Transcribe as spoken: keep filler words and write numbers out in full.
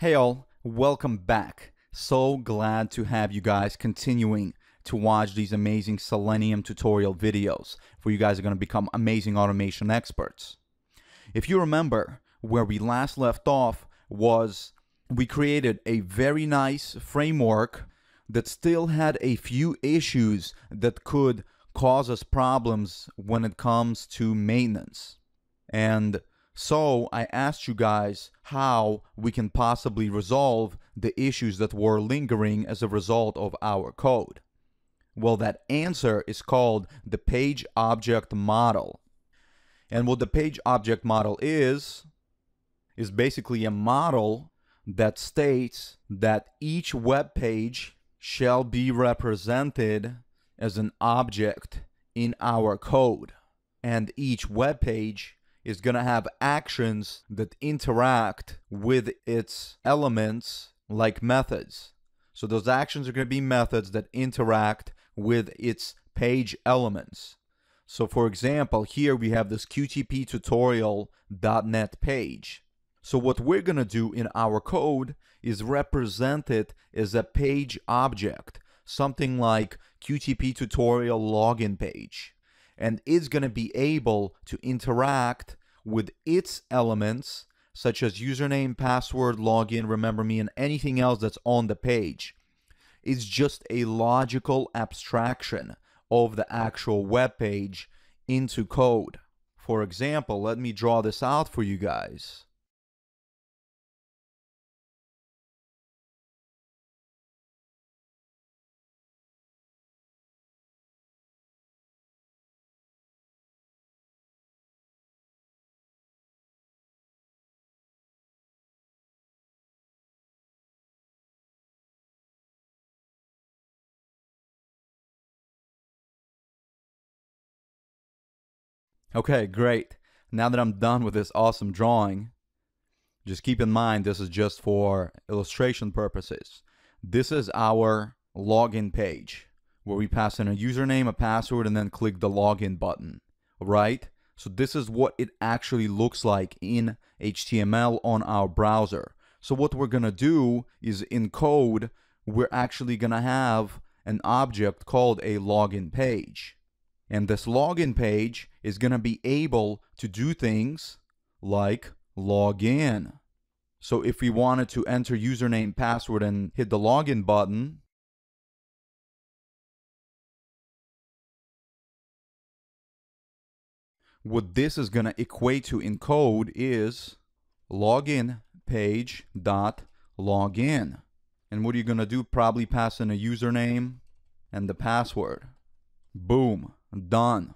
Hey all, welcome back. So glad to have you guys continuing to watch these amazing Selenium tutorial videos where you guys are going to become amazing automation experts. If you remember, where we last left off was we created a very nice framework that still had a few issues that could cause us problems when it comes to maintenance. And so I asked you guys how we can possibly resolve the issues that were lingering as a result of our code. Well, that answer is called the page object model. And what the page object model is, is basically a model that states that each web page shall be represented as an object in our code. And each web page is going to have actions that interact with its elements like methods. So those actions are going to be methods that interact with its page elements. So for example, here we have this Q T P tutorial dot net page. So what we're going to do in our code is represent it as a page object, something like Q T P tutorial login page. And it's going to be able to interact with its elements, such as username, password, login, remember me, and anything else that's on the page. It's just a logical abstraction of the actual web page into code. For example, let me draw this out for you guys. Okay, great. Now that I'm done with this awesome drawing, just keep in mind this is just for illustration purposes. This is our login page where we pass in a username, a password, and then click the login button, right? So this is what it actually looks like in H T M L on our browser. So what we're going to do is in code, we're actually going to have an object called a login page. And this login page is going to be able to do things like log in. So if we wanted to enter username, password, and hit the login button, what this is going to equate to in code is login page.login. And what are you going to do? Probably pass in a username and the password. Boom. Done.